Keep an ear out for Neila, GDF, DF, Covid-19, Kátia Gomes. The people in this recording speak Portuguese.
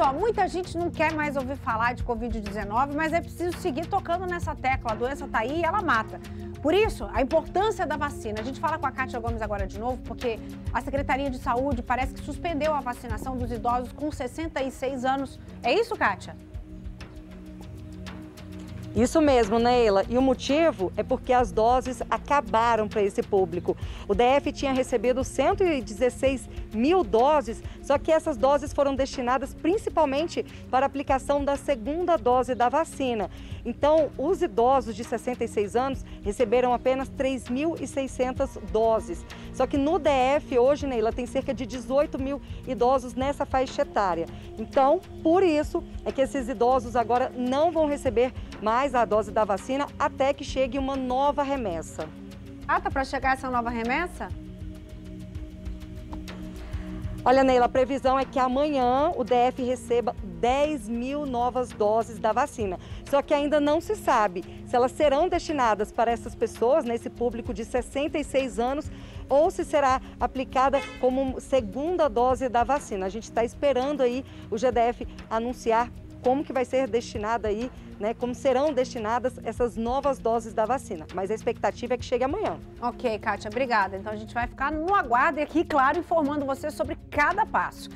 Ó, muita gente não quer mais ouvir falar de Covid-19, mas é preciso seguir tocando nessa tecla. A doença tá aí e ela mata. Por isso, a importância da vacina. A gente fala com a Kátia Gomes agora de novo, porque a Secretaria de Saúde parece que suspendeu a vacinação dos idosos com 66 anos. É isso, Kátia? Isso mesmo, Neila. E o motivo é porque as doses acabaram para esse público. O DF tinha recebido 116 mil doses, só que essas doses foram destinadas principalmente para a aplicação da segunda dose da vacina. Então, os idosos de 66 anos receberam apenas 3.600 doses. Só que no DF, hoje, Neila, tem cerca de 18 mil idosos nessa faixa etária. Então, por isso é que esses idosos agora não vão receber mais a dose da vacina até que chegue uma nova remessa. Ah, tá para chegar essa nova remessa? Olha, Neila, a previsão é que amanhã o DF receba 10 mil novas doses da vacina. Só que ainda não se sabe se elas serão destinadas para essas pessoas, nesse público de 66 anos, ou se será aplicada como segunda dose da vacina. A gente está esperando aí o GDF anunciar como que vai ser destinada aí, né, como serão destinadas essas novas doses da vacina. Mas a expectativa é que chegue amanhã. Ok, Kátia, obrigada. Então a gente vai ficar no aguardo e aqui, claro, informando você sobre cada passo.